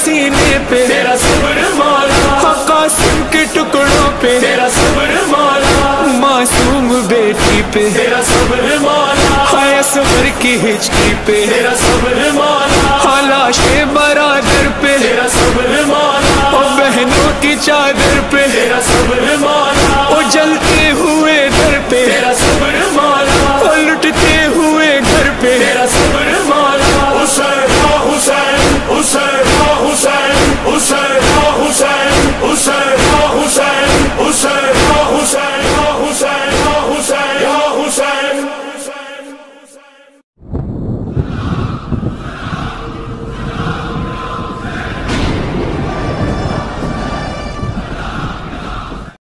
सीने पे तेरा सब्र मौला, कासिम के टुकड़ों पे तेरा सब्र मौला, मासूम बेटी पे तेरा सब्र मौला, असगर की हिचकी पे तेरा सब्र मौला, लाशे बरादर पे तेरा सब्र मौला, बहनों की चादर पे तेरा सब्र मौला, जलते हुए